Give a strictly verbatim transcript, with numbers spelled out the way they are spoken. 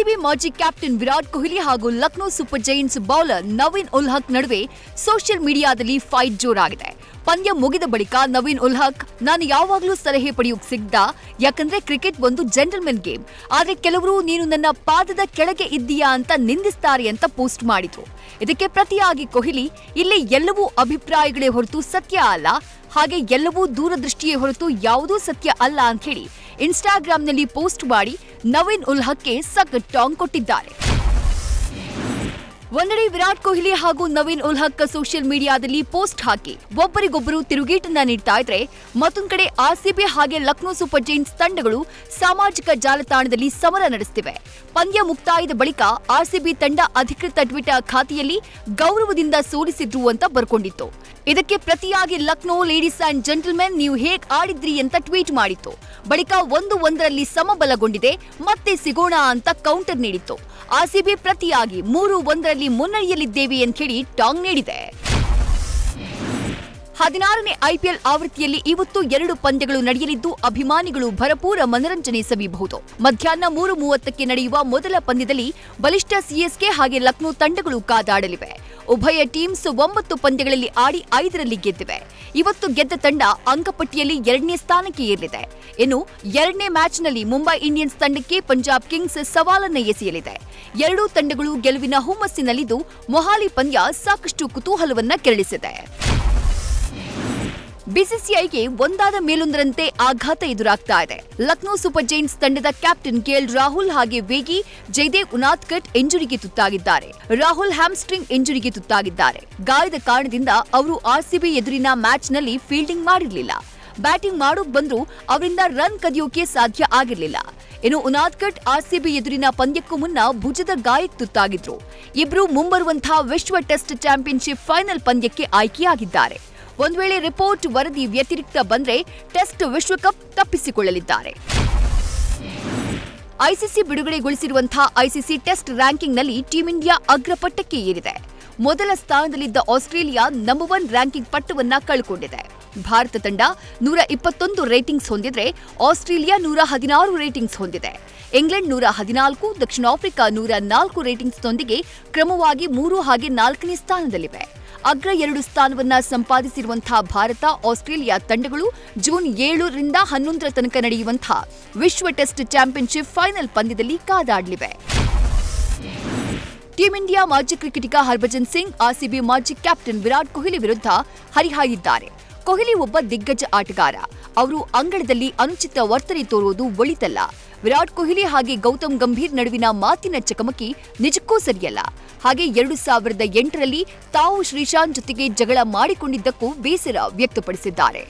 RCB ಮಾಜಿ captain Virat Kohli ಹಾಗೂ Lucknow super giants bowler Naveen ul Haq ನಡುವೆ ಸೋಷಿಯಲ್ ಮೀಡಿಯಾದಲ್ಲಿ ಫೈಟ್ ಜೋರಾಗಿದೆ. ಪಂದ್ಯ ಮುಗಿದ ಬಳಿಕ ನವೀನ್ ಉಲ್ಹಕ್, ನಾನು ಯಾವಾಗಲೂ ಸಲಹೆ ಪಡೆಯೋಕೆ ಸಿದ್ಧ, ಯಾಕಂದ್ರೆ ಕ್ರಿಕೆಟ್ ಒಂದು ಜೆಂಟಲ್ಮನ್ ಗೇಮ್, ಆದರೆ ಕೆಲವರು ನೀನು ನನ್ನ ಪಾದದ ಕೆಳಗೆ ಇದ್ದೀಯಾ ಅಂತ ನಿಂದಿಸ್ತಾರೆ ಅಂತ ಪೋಸ್ಟ್ ಮಾಡಿದ್ರು. ಇದಕ್ಕೆ ಪ್ರತಿಯಾಗಿ ಕೊಹ್ಲಿ, ಇಲ್ಲಿ ಎಲ್ಲವೂ ಅಭಿಪ್ರಾಯಗಳೇ ಹೊರತು ಸತ್ಯ ಅಲ್ಲ, ಹಾಗೆ ಎಲ್ಲವೂ ದೂರದೃಷ್ಟಿಯೇ ಹೊರತು ಯಾವುದೂ ಸತ್ಯ ಅಲ್ಲ ಅಂತ ಹೇಳಿ ಇನ್ಸ್ಟಾಗ್ರಾಮ್ನಲ್ಲಿ ಪೋಸ್ಟ್ ಮಾಡಿ ನವೀನ್ ಉಲ್ಹಕ್ಗೆ ಸಖತ್ ಟಾಂಗ್ ಕೊಟ್ಟಿದ್ದಾರೆ. ಒಂದೆಡೆ ವಿರಾಟ್ ಕೊಹ್ಲಿ ಹಾಗೂ ನವೀನ್ ಉಲ್ಹಕ್ ಸೋಷಿಯಲ್ ಮೀಡಿಯಾದಲ್ಲಿ ಪೋಸ್ಟ್ ಹಾಕಿ ಒಬ್ಬರಿಗೊಬ್ಬರು ತಿರುಗೇಟನ್ನ ನೀಡ್ತಾ ಇದ್ರೆ, ಮತ್ತೊಂದು ಕಡೆ ಆರ್ಸಿಬಿ ಹಾಗೆ ಲಕ್ನೋ ಸೂಪರ್ ಜಯಂಟ್ಸ್ ತಂಡಗಳು ಸಾಮಾಜಿಕ ಜಾಲತಾಣದಲ್ಲಿ ಸಮರ ನಡೆಸುತ್ತಿವೆ. ಪಂದ್ಯ ಮುಕ್ತಾಯದ ಬಳಿಕ ಆರ್ಸಿಬಿ ತಂಡ ಅಧಿಕೃತ ಟ್ವಿಟರ್ ಖಾತೆಯಲ್ಲಿ ಗೌರವದಿಂದ ಸೋಲಿಸಿದ್ರು ಅಂತ ಬರ್ಕೊಂಡಿತ್ತು. ಇದಕ್ಕೆ ಪ್ರತಿಯಾಗಿ ಲಕ್ನೋ ಲೇಡೀಸ್ ಅಂಡ್ ಜೆಂಟಲ್ಮೆನ್, ನೀವು ಹೇಗ್ ಆಡಿದ್ರಿ ಅಂತ ಟ್ವೀಟ್ ಮಾಡಿತ್ತು. ಬಳಿಕ ಒಂದು ಒಂದರಲ್ಲಿ ಸಮಬಲಗೊಂಡಿದೆ, ಮತ್ತೆ ಸಿಗೋಣ ಅಂತ ಕೌಂಟರ್ ನೀಡಿತ್ತು. ಆರ್ಸಿಬಿ ಪ್ರತಿಯಾಗಿ ಮೂರು ಒಂದರಲ್ಲಿ ಮುನ್ನಡೆಯಲಿದ್ದೇವೆ ಅಂತ ಹೇಳಿ ಟಾಂಗ್ ನೀಡಿದೆ. ಹದಿನಾರನೇ ಐಪಿಎಲ್ ಆವೃತ್ತಿಯಲ್ಲಿ ಇವತ್ತು ಎರಡು ಪಂದ್ಯಗಳು ನಡೆಯಲಿದ್ದು, ಅಭಿಮಾನಿಗಳು ಭರಪೂರ ಮನರಂಜನೆ ಸವಿಬಹುದು. ಮಧ್ಯಾಹ್ನ ಮೂರು ಮೂವತ್ತಕ್ಕೆ ನಡೆಯುವ ಮೊದಲ ಪಂದ್ಯದಲ್ಲಿ ಬಲಿಷ್ಠ ಸಿಎಸ್ಕೆ ಹಾಗೆ ಲಕ್ನೋ ತಂಡಗಳು ಕಾದಾಡಲಿವೆ. ಉಭಯ ಟೀಮ್ಸ್ ಒಂಬತ್ತು ಪಂದ್ಯಗಳಲ್ಲಿ ಆಡಿ ಐದರಲ್ಲಿ ಗೆದ್ದಿವೆ. ಇವತ್ತು ಗೆದ್ದ ತಂಡ ಅಂಕಪಟ್ಟಿಯಲ್ಲಿ ಎರಡನೇ ಸ್ಥಾನಕ್ಕೆ ಏರಲಿದೆ. ಇನ್ನು ಎರಡನೇ ಮ್ಯಾಚ್ನಲ್ಲಿ ಮುಂಬೈ ಇಂಡಿಯನ್ಸ್ ತಂಡಕ್ಕೆ ಪಂಜಾಬ್ ಕಿಂಗ್ಸ್ ಸವಾಲನ್ನು ಎಸೆಯಲಿದೆ. ಎರಡೂ ತಂಡಗಳು ಗೆಲುವಿನ ಹುಮ್ಮಸ್ಸಿನಲ್ಲಿದ್ದು ಮೊಹಾಲಿ ಪಂದ್ಯ ಸಾಕಷ್ಟು ಕುತೂಹಲವನ್ನ ಕೆರಳಿಸಿದೆ. ಬಿಸಿಸಿಐಗೆ ಒಂದಾದ ಮೇಲೊಂದರಂತೆ ಆಘಾತ ಎದುರಾಗ್ತಾ ಇದೆ. ಲಕ್ನೋ ಸೂಪರ್ ಜಯಂಟ್ಸ್ ತಂಡದ ಕ್ಯಾಪ್ಟನ್ ಕೆಎಲ್ ರಾಹುಲ್ ಹಾಗೆ ವೇಗಿ ಜಯದೇವ್ ಉನಾದಕಟ್ ಇಂಜುರಿಗೆ ತುತ್ತಾಗಿದ್ದಾರೆ. ರಾಹುಲ್ ಹ್ಯಾಮ್ಸ್ಟ್ರಿಂಗ್ ಇಂಜುರಿಗೆ ತುತ್ತಾಗಿದ್ದಾರೆ. ಗಾಯದ ಕಾರಣದಿಂದ ಅವರು ಆರ್ಸಿಬಿ ಎದುರಿನ ಮ್ಯಾಚ್ನಲ್ಲಿ ಫೀಲ್ಡಿಂಗ್ ಮಾಡಿರಲಿಲ್ಲ. ಬ್ಯಾಟಿಂಗ್ ಮಾಡೋಕ್ ಬಂದ್ರೂ ಅವರಿಂದ ರನ್ ಕದಿಯೋಕೆ ಸಾಧ್ಯ ಆಗಿರಲಿಲ್ಲ. ಇನ್ನು ಉನಾದಕಟ್ ಆರ್ಸಿಬಿ ಎದುರಿನ ಪಂದ್ಯಕ್ಕೂ ಮುನ್ನ ಭುಜದ ಗಾಯಕ್ಕೆ ತುತ್ತಾಗಿದ್ರು. ಇಬ್ರು ಮುಂಬರುವಂತಹ ವಿಶ್ವ ಟೆಸ್ಟ್ ಚಾಂಪಿಯನ್ಶಿಪ್ ಫೈನಲ್ ಪಂದ್ಯಕ್ಕೆ ಆಯ್ಕೆಯಾಗಿದ್ದಾರೆ. ಒಂದು ವೇಳೆ ರಿಪೋರ್ಟ್ ವರದಿ ವ್ಯತಿರಿಕ್ತ ಬಂದ್ರೆ ಟೆಸ್ಟ್ ವಿಶ್ವಕಪ್ ತಪ್ಪಿಸಿಕೊಳ್ಳಲಿದ್ದಾರೆ. ಐಸಿಸಿ ಬಿಡುಗಡೆಗೊಳಿಸಿರುವಂತಹ ಐಸಿಸಿ ಟೆಸ್ಟ್ ರ್ಯಾಂಕಿಂಗ್ನಲ್ಲಿ ಟೀಂ ಇಂಡಿಯಾ ಅಗ್ರಪಟ್ಟಕ್ಕೆ ಏರಿದೆ. ಮೊದಲ ಸ್ಥಾನದಲ್ಲಿದ್ದ ಆಸ್ಟ್ರೇಲಿಯಾ ನಂಬರ್ ಒನ್ ರ್ಯಾಂಕಿಂಗ್ ಪಟ್ಟವನ್ನ ಕಳ್ಕೊಂಡಿದೆ. ಭಾರತ ತಂಡ ನೂರ ಇಪ್ಪತ್ತೊಂದು ರೇಟಿಂಗ್ಸ್ ಹೊಂದಿದ್ರೆ ಆಸ್ಟ್ರೇಲಿಯಾ ನೂರ ಹದಿನಾರು ರೇಟಿಂಗ್ಸ್ ಹೊಂದಿದೆ. ಇಂಗ್ಲೆಂಡ್ ನೂರ ಹದಿನಾಲ್ಕು, ದಕ್ಷಿಣ ಆಫ್ರಿಕಾ ನೂರ ನಾಲ್ಕು ರೇಟಿಂಗ್ಸ್ನೊಂದಿಗೆ ಕ್ರಮವಾಗಿ ಮೂರು ಹಾಗೆ ನಾಲ್ಕನೇ ಸ್ಥಾನದಲ್ಲಿವೆ. ಅಗ್ರ ಎರಡು ಸ್ಥಾನವನ್ನ ಸಂಪಾದಿಸಿರುವಂತಹ ಭಾರತ ಆಸ್ಟ್ರೇಲಿಯಾ ತಂಡಗಳು ಜೂನ್ ಏಳರಿಂದ ಹನ್ನೊಂದರ ತನಕ ನಡೆಯುವಂತಹ ವಿಶ್ವ ಟೆಸ್ಟ್ ಚಾಂಪಿಯನ್ಶಿಪ್ ಫೈನಲ್ ಪಂದ್ಯದಲ್ಲಿ ಕಾದಾಡಲಿವೆ. ಟೀಂ ಇಂಡಿಯಾ ಮಾಜಿ ಕ್ರಿಕೆಟಿಗ ಹರಭಜನ್ ಸಿಂಗ್ ಆರ್ಸಿಬಿ ಮಾಜಿ ಕ್ಯಾಪ್ಟನ್ ವಿರಾಟ್ ಕೊಹ್ಲಿ ವಿರುದ್ಧ ಹರಿಹಾಯ್ದಿದ್ದಾರೆ. ಕೊಹ್ಲಿ ಒಬ್ಬ ದಿಗ್ಗಜ ಆಟಗಾರ, ಅವರು ಅಂಗಳದಲ್ಲಿ ಅನುಚಿತ ವರ್ತನೆ ತೋರುವುದು ಒಳಿತಲ್ಲ. ವಿರಾಟ್ ಕೊಹ್ಲಿ ಹಾಗೆ ಗೌತಮ್ ಗಂಭೀರ್ ನಡುವಿನ ಮಾತಿನ ಚಕಮಕಿ ನಿಜಕ್ಕೂ ಸರಿಯಲ್ಲ. ಹಾಗೆ ಎರಡು ಸಾವಿರದ ಎಂಟರಲ್ಲಿ ತಾವು ಶ್ರೀಶಾಂತ್ ಜೊತೆಗೆ ಜಗಳ ಮಾಡಿಕೊಂಡಿದ್ದಕ್ಕೂ ಬೇಸರ ವ್ಯಕ್ತಪಡಿಸಿದ್ದಾರೆ.